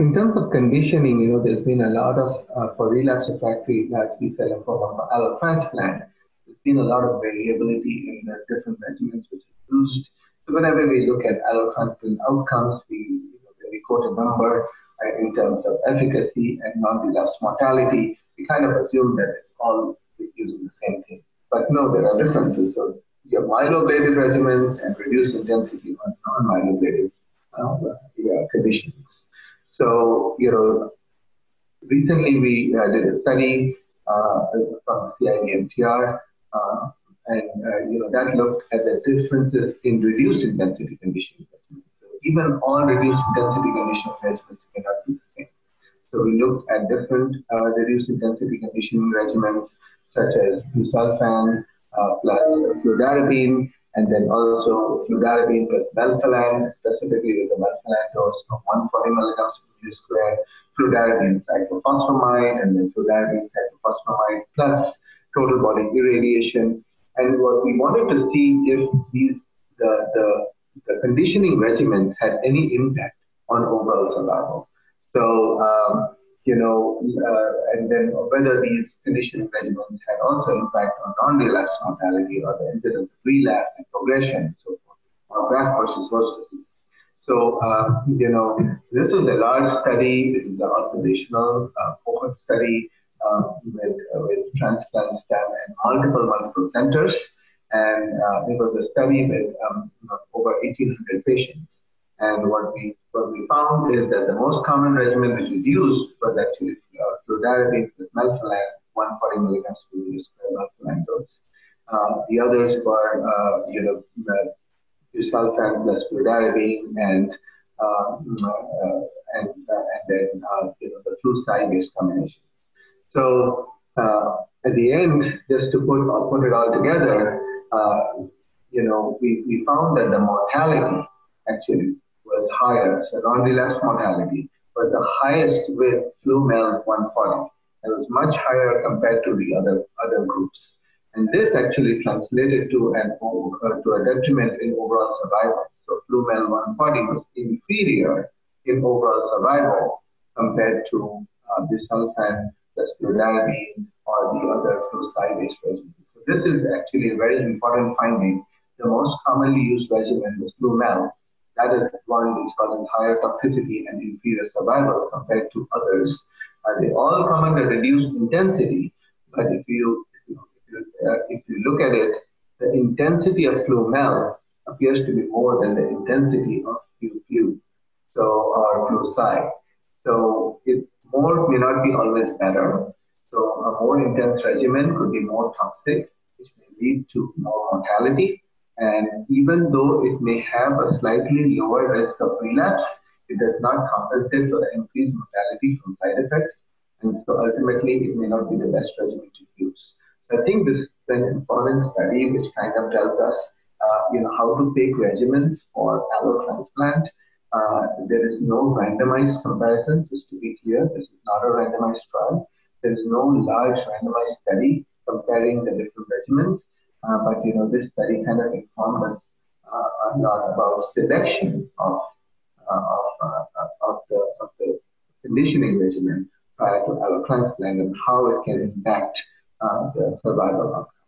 In terms of conditioning, there's been a lot of, for relapse refractory large B-cell lymphoma allotransplant, there's been a lot of variability in the different regimens which are used. So whenever we look at allotransplant outcomes, we quote a number in terms of efficacy and non-relapse mortality. We kind of assume that it's all using the same thing. But no, there are differences. So you have myeloblated regimens and reduced intensity on non-myeloblated conditions. So, recently we did a study from CIBMTR, and that looked at the differences in reduced intensity conditions. So even all reduced intensity condition regimens cannot be the same. So we looked at different reduced intensity conditioning regimens, such as busulfan plus fludarabine, and then also fludarabine plus melphalan, specifically with the melphalan dose of 140 milligrams per meter square, fludarabine cyclophosphamide, and then fludarabine cyclophosphamide plus total body irradiation. And what we wanted to see if these the conditioning regimens had any impact on overall survival. So and then whether these conditioning regimens had also impact on non-relapse mortality or the incidence of relapse and progression and so forth, or graft versus host disease. So, this was a large study. It is an observational cohort study with transplant staff and multiple centers. And it was a study with over 1,800 patients. And what we found is that the most common regimen which was used was actually fludarabine plus melphalan, 140 milligrams per meter square melphalan dose. The others were, busulfan plus fludarabine and then the flu-cy-based combinations. So at the end, just to put it all together, we found that the mortality actually was higher, so non-relapse mortality was the highest with FluMel 140. It was much higher compared to the other groups, and this actually translated to a detriment in overall survival. So FluMel 140 was inferior in overall survival compared to busulfan, plus fludarabine, or the other fludarabine regimens. So this is actually a very important finding. The most commonly used regimen was FluMel. That is one which causes higher toxicity and inferior survival compared to others. They all come under reduced intensity, but if you look at it, the intensity of FluMel appears to be more than the intensity of FluFlu, or FluCy. So more may not be always better. So a more intense regimen could be more toxic, which may lead to more mortality. And even though it may have a slightly lower risk of relapse, it does not compensate for the increased mortality from side effects. And so ultimately, it may not be the best regimen to use. So I think this is an important study which kind of tells us how to pick regimens for allotransplant. There is no randomized comparison, just to be clear. This is not a randomized trial. There is no large randomized study comparing the different regimens. But this study kind of informed us a lot about selection of the conditioning regimen prior to allotransplant and how it can impact the survival outcome.